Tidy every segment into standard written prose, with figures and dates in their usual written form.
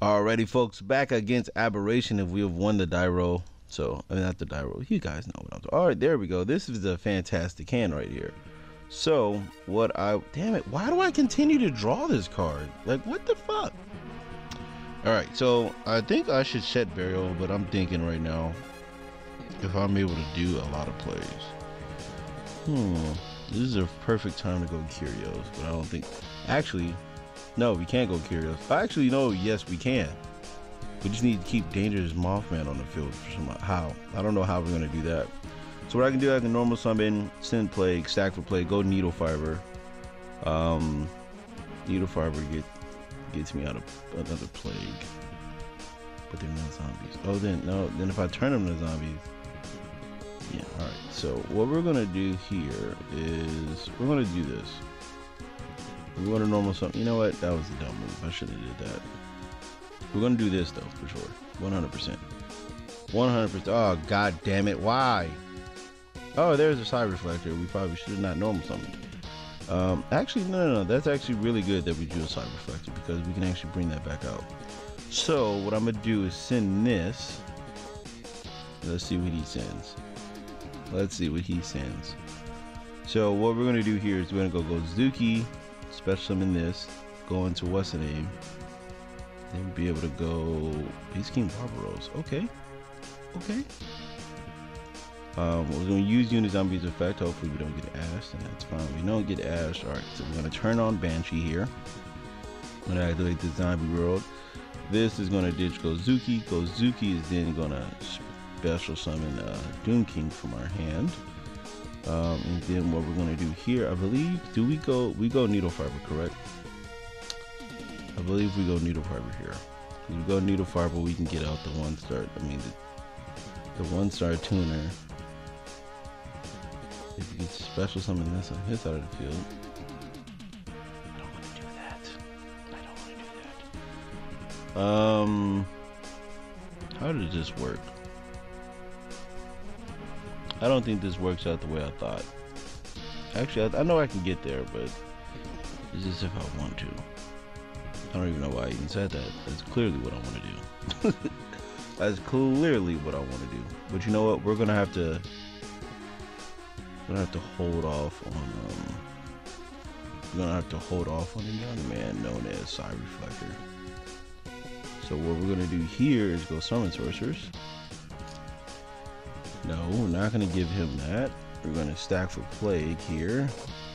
Alrighty, folks, back against Aberration if we have won the die roll. So, I mean, not the die roll. You guys know what I'm talking. Alright, there we go. This is a fantastic hand right here. So, what I... Damn it, why do I continue to draw this card? Like, what the fuck? Alright, so, I think I should set Burial, but I'm thinking right now if I'm able to do a lot of plays. This is a perfect time to go Curios, but I don't think... Actually... No, we can't go Curios. Actually, no, yes, we can. We just need to keep Dangerous Mothman on the field for some how. I don't know how we're going to do that. So what I can do, I can normal summon, send plague, stack for plague, go Needle Fiber. Needle Fiber gets me out of another plague. But they're not zombies. Oh, then, no, then if I turn them to zombies. Yeah, alright. So what we're going to do here is we're going to do this. We're going to normal summon. You know what? That was a dumb move. I shouldn't have did that. We're going to do this, though, for sure. 100%. 100%. Oh, god damn it. Why? Oh, there's a Sire Reflector. We probably should not normal summon. Actually, no. That's actually really good that we do a Sire Reflector because we can actually bring that back out. So, what I'm going to do is send this. Let's see what he sends. So, what we're going to do here is we're going to go Gozuki. Special summon this, go into what's the name, then be able to go Beast King Barbaros. Okay. We're going to use Unizombie's effect. Hopefully we don't get Ashed, and that's fine. We don't get Ashed. Alright, so we're going to turn on Banshee here. I'm going to activate the Zombie World. This is going to ditch Gozuki. Gozuki is then going to special summon Doom King from our hand. And then what we're going to do here, I believe, we go Needle Fiber, correct? I believe we go Needle Fiber here. If we go Needle Fiber, we can get out the one star tuner. If we can special summon this on his side of the field. I don't want to do that. How did this work? I don't think this works out the way I thought. Actually, I know I can get there, but it's just if I want to. I don't even know why I even said that. That's clearly what I want to do. That's clearly what I want to do. But you know what? We're gonna have to. Hold off on. We're gonna have to hold off on the young man known as Psy Reflector. So what we're gonna do here is go summon sorcerers. No, we're not going to give him that. We're going to stack for plague here.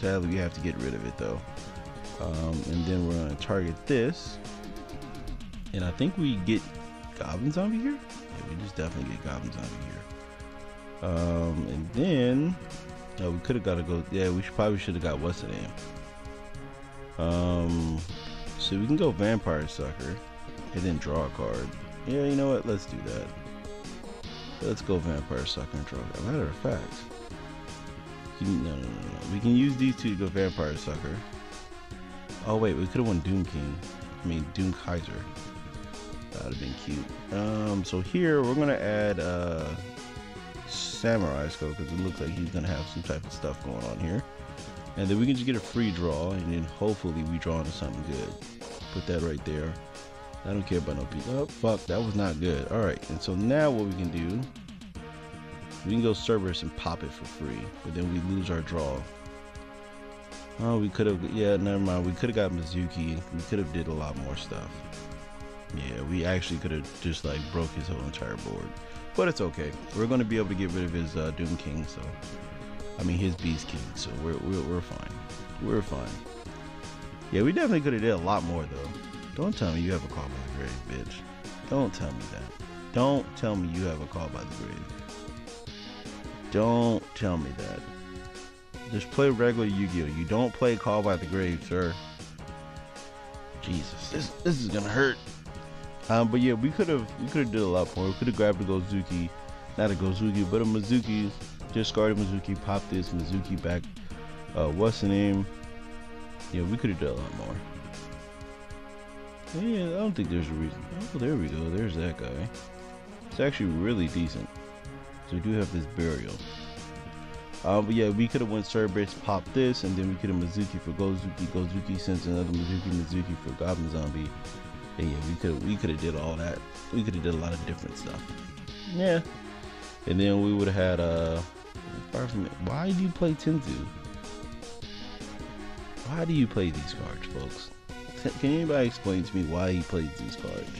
Sadly, we have to get rid of it, though. And then we're going to target this. And I think we get Goblin Zombie here? Yeah, we just definitely get Goblin Zombie here. And then... No, we could have got to go... Yeah, we probably should have got what's the name? So we can go Vampire Sucker. And then draw a card. Yeah, you know what? Let's do that. Let's go Vampire Sucker and draw. As a matter of fact, no. We can use these two to go Vampire Sucker. Oh wait, we could have won Doom King. I mean Doomkaiser. That would have been cute. So here we're gonna add Samurai Skull because it looks like he's gonna have some type of stuff going on here. And then we can just get a free draw, and then hopefully we draw into something good. Put that right there. I don't care about no beat. Oh, fuck, that was not good. Alright, and so now what we can do, we can go Cerberus and pop it for free, but then we lose our draw. Oh, we could have, yeah, never mind. We could have got Mezuki. We could have did a lot more stuff. Yeah, we actually could have just, like, broke his whole entire board. But it's okay. We're going to be able to get rid of his Doom King, so, I mean, his Beast King, so we're fine. We're fine. Yeah, we definitely could have did a lot more, though. Don't tell me you have a Call by the Grave, bitch. Don't tell me that. Don't tell me you have a Call by the Grave. Don't tell me that. Just play regular YuGiOh. You don't play Call by the Grave, sir. Jesus, this is gonna hurt. But yeah, we could have did a lot more. We could have grabbed a Gozuki, not a Gozuki, but a Mezuki. Discarded Mezuki, pop this Mezuki back. What's the name? Yeah, we could have done a lot more. Yeah, I don't think there's a reason. Oh, there we go. There's that guy. It's actually really decent. So we do have this Burial. But yeah, we could have went Cerberus, pop this, and then we could have Mezuki for Gozuki. Gozuki sends another Mezuki for Goblin Zombie. And yeah, we could have did all that. We could have did a lot of different stuff. Yeah. And then we would have had apart from it, why do you play Tenzu? Why do you play these cards, folks? Can anybody explain to me why he plays these cards?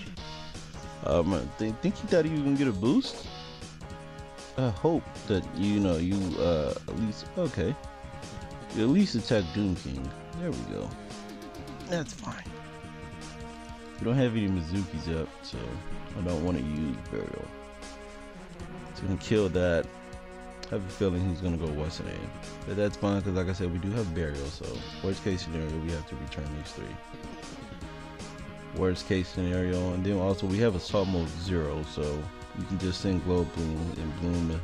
I think he thought he was gonna get a boost. I hope that at least okay. You at least attack Doom King. There we go. That's fine. We don't have any Mezukis up, so I don't want to use Burial. It's gonna kill that. I have a feeling he's gonna go what's his name, but that's fine because like I said, we do have Burial. So worst case scenario, we have to return these three. Worst case scenario, and then also we have Assault Mode 0, so you can just send Glow Bloom and Bloom and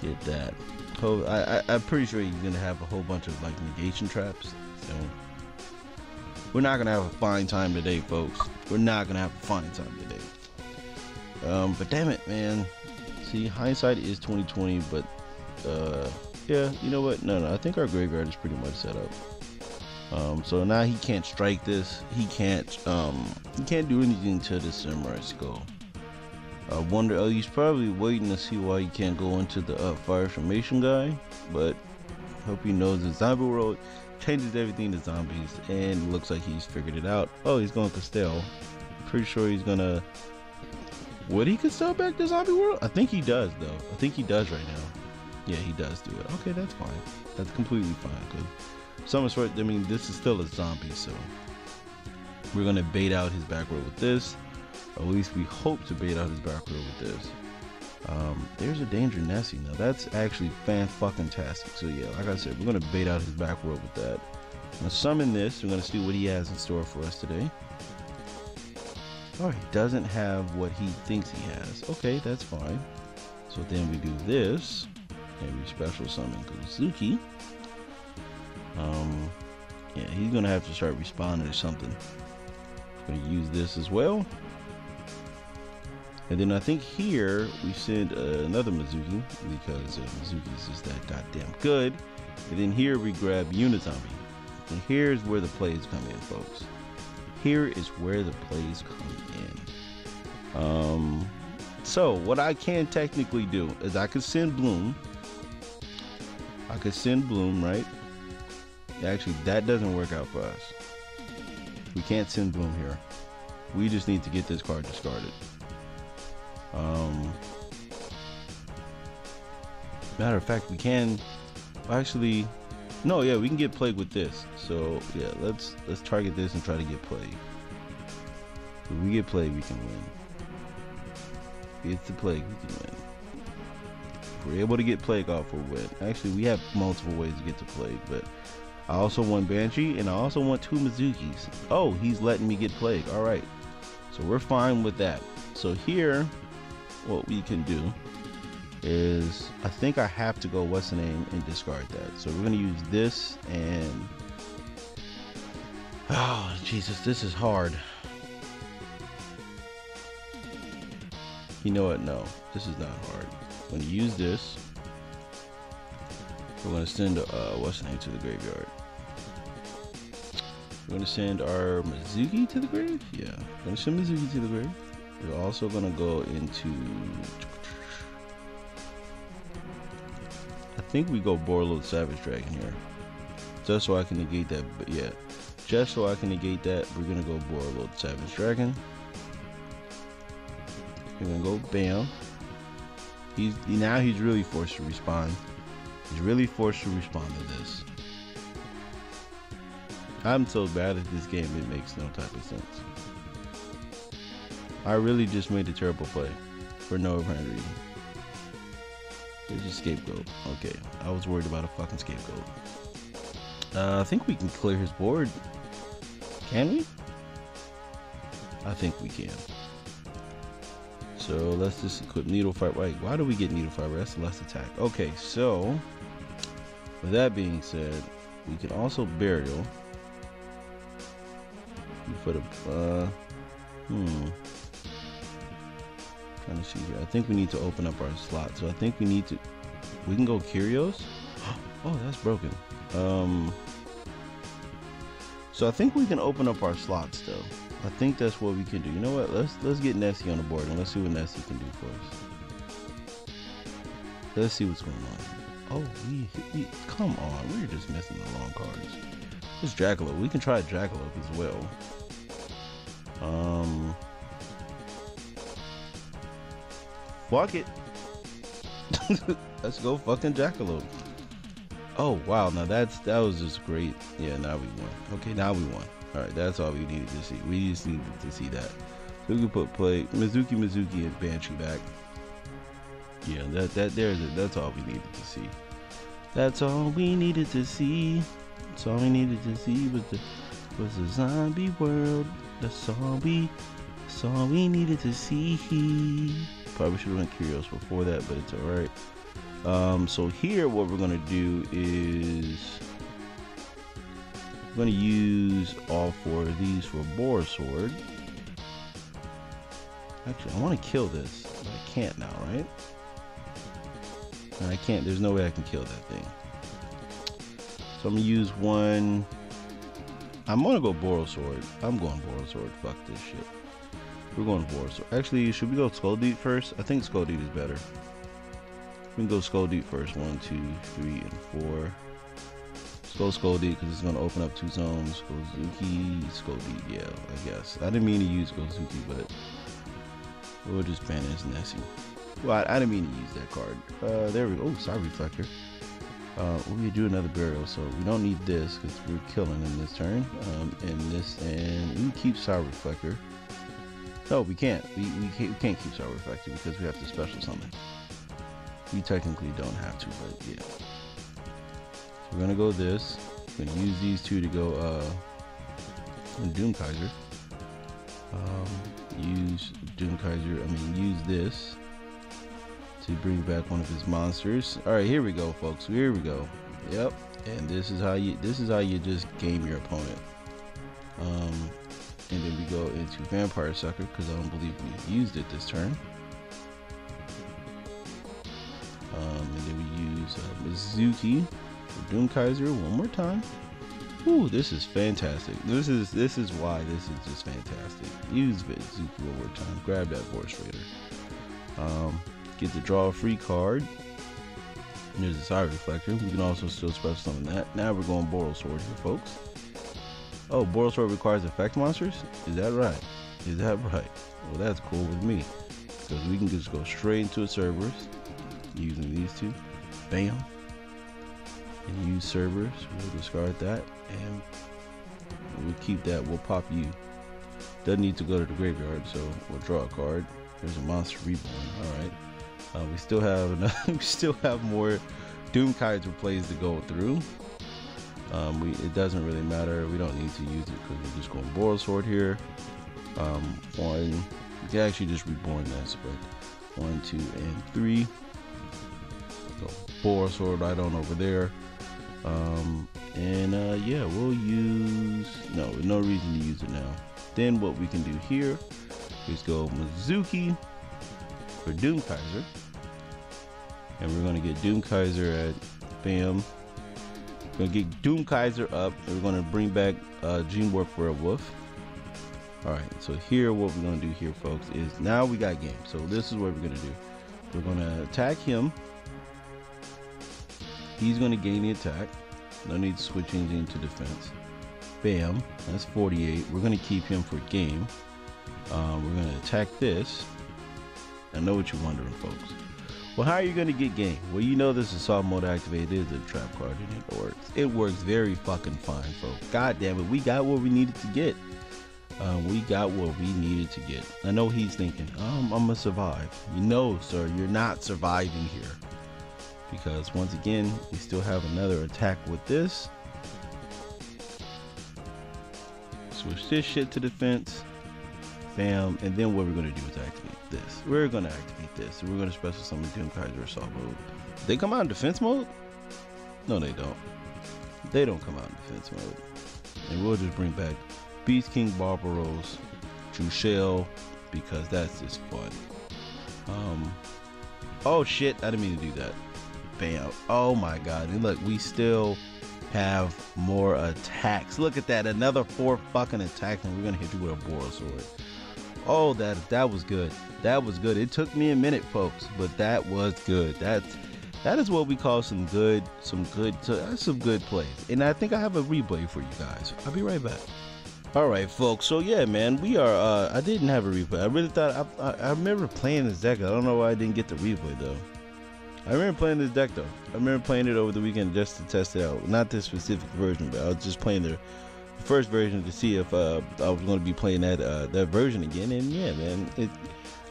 get that. So I'm pretty sure you're gonna have a whole bunch of like negation traps. So we're not gonna have a fine time today, folks. We're not gonna have a fine time today. But damn it, man. See, hindsight is 2020, but yeah, you know what? No, I think our graveyard is pretty much set up. So now he can't strike this. He can't do anything to the Samurai Skull. I wonder. Oh, he's probably waiting to see why he can't go into the fire formation guy. But hope he knows the Zombie World changes everything to zombies, and looks like he's figured it out. Oh, he's going Castell. Pretty sure he's gonna. Would he Castell back to Zombie World? I think he does though. I think he does right now. Yeah, he does do it. Okay, that's fine. That's completely fine. Cause I mean, this is still a zombie, so we're gonna bait out his back row with this. Or at least we hope to bait out his back row with this. There's a Danger Nessie now. That's actually fan-fucking-tastic. So yeah, like I said, we're gonna bait out his back row with that. I'm gonna summon this. We're gonna see what he has in store for us today. Oh, he doesn't have what he thinks he has. Okay, that's fine. So then we do this, and we special summon Gozuki. Yeah, he's gonna have to start responding to something. Gonna use this as well, and then I think here we send another Mezuki because Mezuki is just that goddamn good. And then here we grab Unitomi, and here's where the plays come in, folks. Here is where the plays come in. So what I can technically do is I could send Bloom. I could send Bloom, right? Actually, that doesn't work out for us. We can't send Bloom here. We just need to get this card discarded. Matter of fact, we can actually, no, yeah, we can get Plague with this. So yeah, let's target this and try to get Plague. If we get Plague, we can win. If it's the Plague, we can win. If we're able to get Plague off, we'll win. Actually, we have multiple ways to get to Plague, but I also want Banshee, and I also want 2 Mezukis. Oh, he's letting me get Plague. All right. So we're fine with that. So here, what we can do is, I think I have to go what's the name and discard that. So we're going to use this and, oh, Jesus, this is hard. You know what? No, this is not hard. I'm going to use this. We're going to send what's the name to the graveyard. We're going to send our Mezuki to the grave. Yeah, we're going to send Mezuki to the grave. We're also going to go into, I think we go Borreload Savage Dragon here, just so I can negate that. But yeah, just so I can negate that, we're going to go Borreload Savage Dragon. We're going to go bam. Now he's really forced to respond. He's really forced to respond to this. I'm so bad at this game, it makes no type of sense. I really just made a terrible play for no apparent reason. There's a Scapegoat. Okay, I was worried about a fucking Scapegoat. I think we can clear his board. Can we? I think we can. So let's just equip Needle Fiber. Wait, why do we get Needle Fiber? That's less attack. Okay, so with that being said, we can also Burial. For the trying to see here. I think we need to open up our slot. So I think we need to. We can go Curios. Oh, that's broken. So I think we can open up our slots though. I think that's what we can do. You know what? Let's get Nessie on the board and let's see what Nessie can do for us. Let's see what's going on. Oh, come on. We're just missing the long cards. It's Jackalope. We can try Jackalope as well. Fuck it. Let's go fucking Jackalope. Oh wow, now that was just great. Yeah, now we won. Okay, now we won. Alright, that's all we needed to see. We just needed to see that. So we could play Mezuki and Banshee back. Yeah, that's all we needed to see. That's all we needed to see. That's all we needed to see was the zombie world. That's all we needed to see. Probably should have went Curios before that, but it's alright. So here what we're gonna do is I'm gonna use all four of these for Borosword. Actually, I wanna kill this, but I can't now, right? And I can't, there's no way I can kill that thing. So I'm gonna use one. I'm gonna go Borosword. I'm going Borosword. Fuck this shit. We're going Borosword. Actually, should we go Skull Deep first? I think Skull Deep is better. We can go Skull Deep first. 1, 2, 3, and 4. Let's go Skull Deep because it's going to open up two zones. Gozuki, Skull Deep, yeah, I guess. I didn't mean to use Gozuki, but we'll just ban his Nessie. Well, I didn't mean to use that card. There we go. Oh, Sire Reflector. We do another burial, so we don't need this because we're killing him this turn. And we keep Sire Reflector. No, we can't. We can't keep Sire Reflector because we have to special summon. We technically don't have to, but yeah. So we're gonna go this. We're gonna use these two to go Doomkaiser. Use Doomkaiser. I mean, use this to bring back one of his monsters. All right, here we go, folks. Here we go. Yep. And this is how you just game your opponent. And then we go into Vampire Sucker because I don't believe we used it this turn. And then we use Mezuki for Doomkaiser one more time. Ooh, this is fantastic. This is why this is just fantastic. Use Mezuki one more time. Grab that Force Raider. Get to draw a free card. And there's a Sire Reflector. We can also still special summon that. Now we're going Borrelsword here, folks. Oh, Borrelsword requires effect monsters? Is that right? Is that right? Well, that's cool with me. Because we can just go straight into a Cerberus. Using these two, bam, and use Cerberus. We'll discard that, and we'll keep that. We'll pop you. Doesn't need to go to the graveyard, so we'll draw a card. There's a Monster Reborn. All right, we still have enough. We still have more Doomkaiser plays to go through. It doesn't really matter. We don't need to use it because we're just going Borrelsword here. One, we can actually just reborn this, but 1, 2, and 3. Borrelsword right on over there, yeah, we'll use no reason to use it now. Then what we can do here is go Mezuki for Doomkaiser, and we're gonna get Doomkaiser at bam. We're gonna get Doomkaiser up, and we're gonna bring back Gene Warfare Wolf. All right, so here what we're gonna do here, folks, is now we got game. So this is what we're gonna do. We're gonna attack him. He's going to gain the attack. No need to switch anything into defense. Bam. That's 48. We're going to keep him for game. We're going to attack this. I know what you're wondering, folks. Well, how are you going to get game? Well, you know this is Assault Mode activated. It is a trap card, and it works. It works very fucking fine, folks. God damn it. We got what we needed to get. We got what we needed to get. I know he's thinking, I'm going to survive. You know, sir, you're not surviving here. Because once again, we still have another attack with this. Switch this shit to defense. Bam. And then what we're going to do is activate this. We're going to activate this. We're going to special summon Doomkaiser Assault Mode. They come out in defense mode? No, they don't. They don't come out in defense mode. And we'll just bring back Beast King Barbaros, Jushel, because that's just fun. Oh shit, I didn't mean to do that. Bam. Oh my god. And look, we still have more attacks. Look at that, another 4 fucking attacks, and we're gonna hit you with a Borrelsword. Oh, that was good. That was good. It took me a minute, folks, but that was good. That is what we call some good plays. And I think I have a replay for you guys. I'll be right back. All right, folks. So yeah, man, we are. I didn't have a replay. I really thought I remember playing this deck. I don't know why I didn't get the replay though. I remember playing this deck though. I remember playing it over the weekend just to test it out. Not this specific version, but I was just playing the first version to see if I was going to be playing that version again. And yeah, man,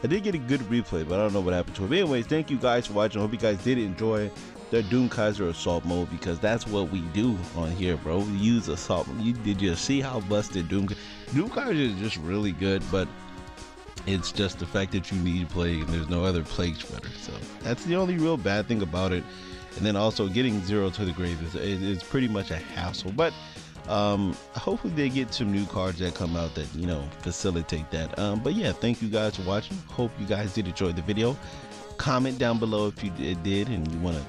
I did get a good replay, but I don't know what happened to it. But anyways, thank you guys for watching. I hope you guys did enjoy their Doomkaiser Assault Mode, because that's what we do on here, bro. We use Assault Mode. Did you see how busted Doomkaiser is just really good, but it's just the fact that you need Plague, and there's no other Plague Shredder. So that's the only real bad thing about it. And then also getting Zero to the Grave is pretty much a hassle. But hopefully they get some new cards that come out that, you know, facilitate that. But yeah, thank you guys for watching. Hope you guys did enjoy the video. Comment down below if you did and you want to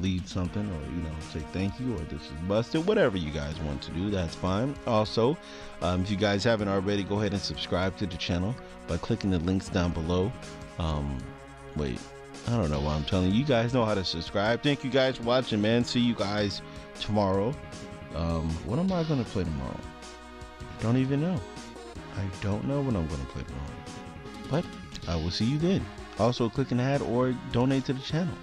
leave something, or, you know, say thank you, or this is busted, whatever you guys want to do, that's fine. Also, if you guys haven't already, go ahead and subscribe to the channel by clicking the links down below. Wait, I don't know why I'm telling you guys know how to subscribe. Thank you guys for watching, man. See you guys tomorrow. What am I gonna play tomorrow? I don't even know. I don't know what I'm gonna play tomorrow, but I will see you then. Also click an ad or donate to the channel.